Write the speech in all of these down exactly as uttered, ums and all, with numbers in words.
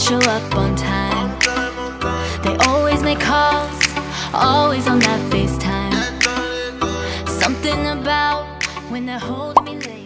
can't show up on time. They always make calls, always on that FaceTime. Something about when they hold me late.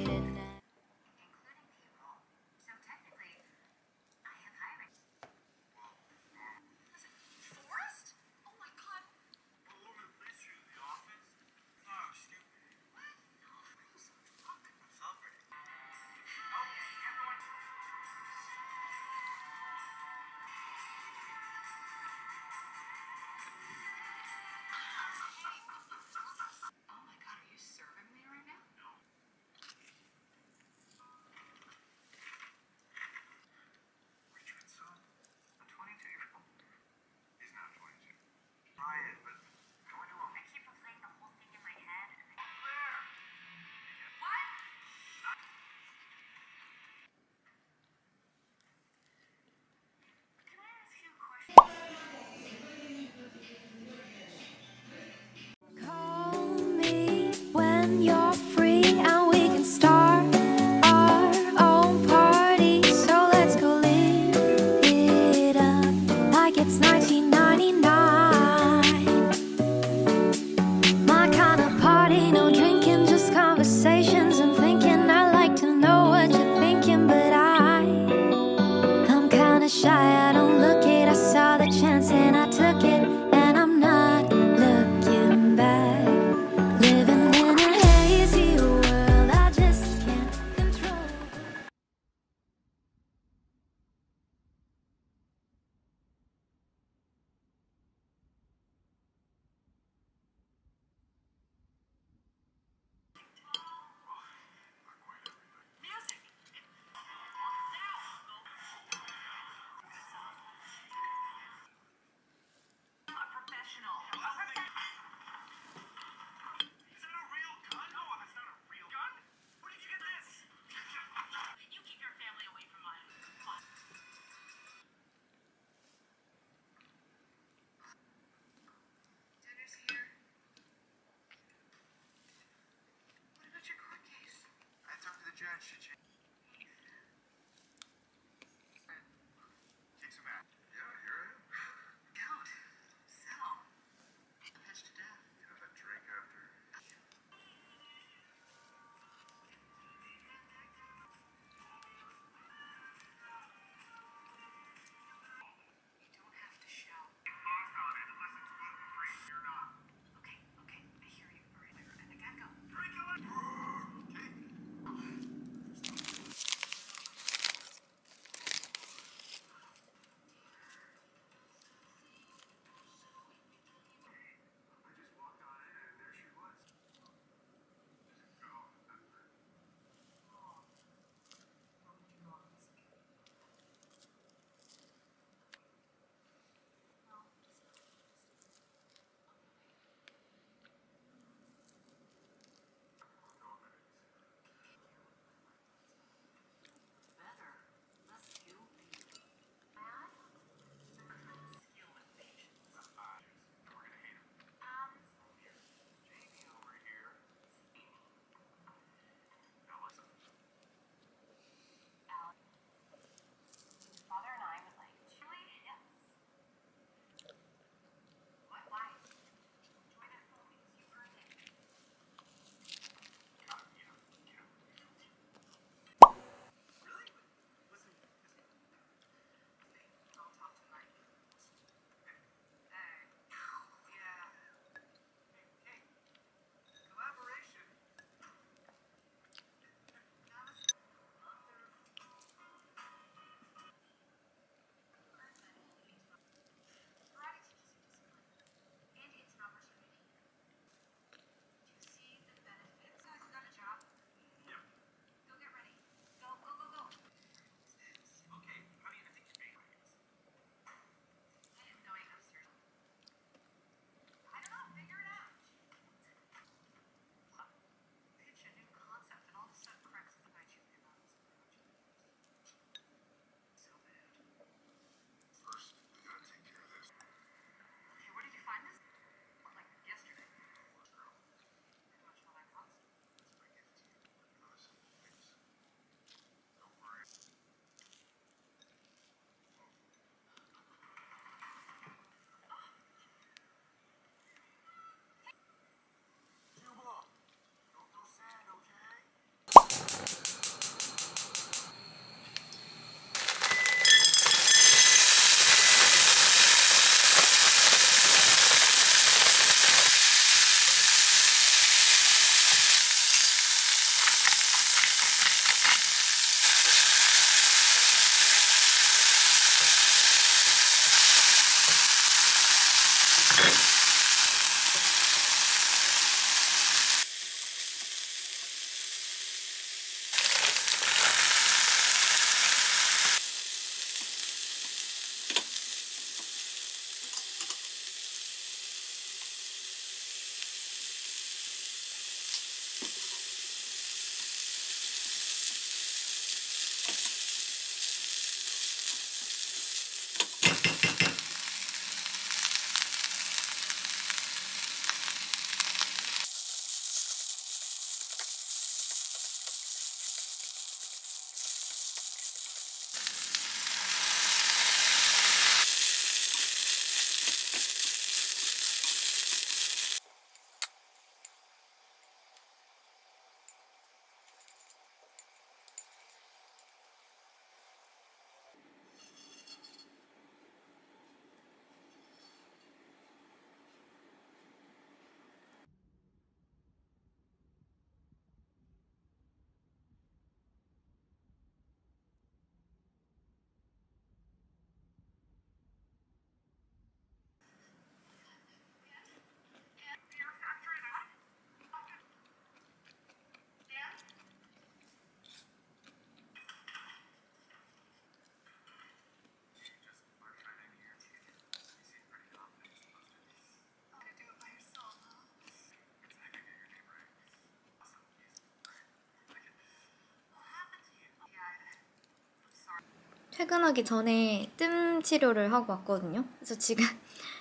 퇴근하기 전에 뜸 치료를 하고 왔거든요. 그래서 지금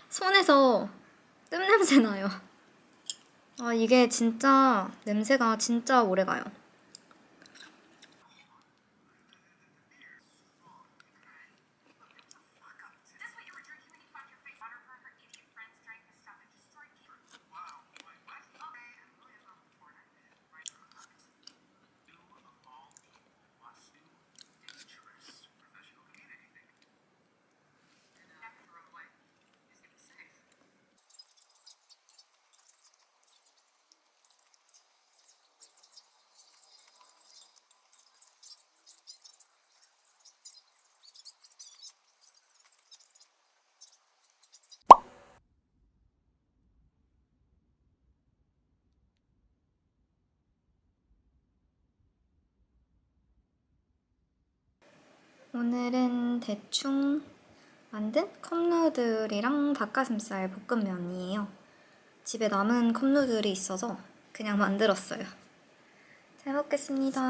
손에서 뜸 냄새 나요. 아, 이게 진짜 냄새가 진짜 오래 가요. 오늘은 대충 만든 컵누들이랑 닭가슴살 볶음면이에요. 집에 남은 컵누들이 있어서 그냥 만들었어요. 잘 먹겠습니다.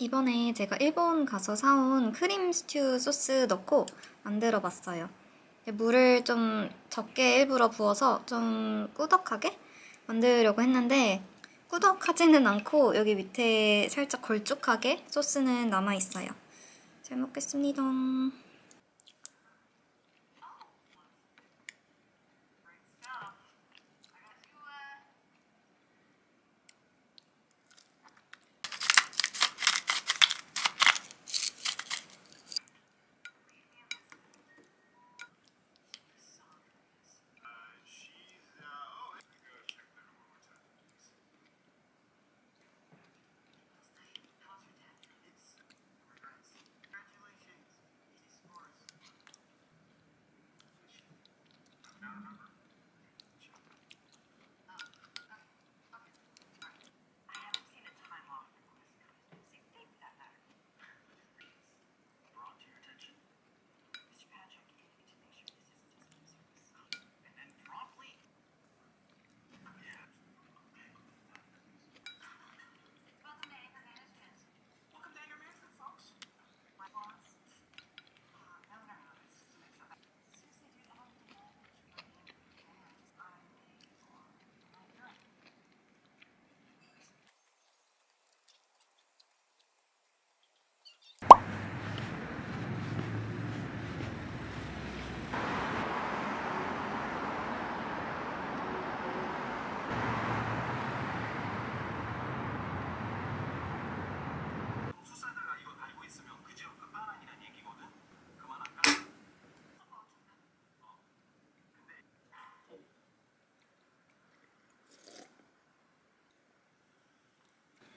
이번에 제가 일본 가서 사온 크림 스튜 소스 넣고 만들어 봤어요. 물을 좀 적게 일부러 부어서 좀 꾸덕하게 만들려고 했는데 꾸덕하지는 않고 여기 밑에 살짝 걸쭉하게 소스는 남아있어요. 잘 먹겠습니다.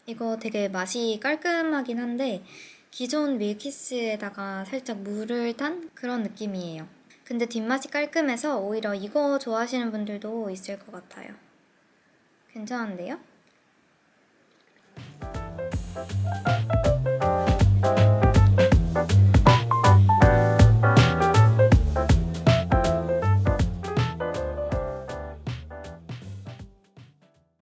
이거 되게 맛이 깔끔하긴 한데 기존 밀키스에다가 살짝 물을 탄 그런 느낌이에요. 근데 뒷맛이 깔끔해서 오히려 이거 좋아하시는 분들도 있을 것 같아요. 괜찮은데요?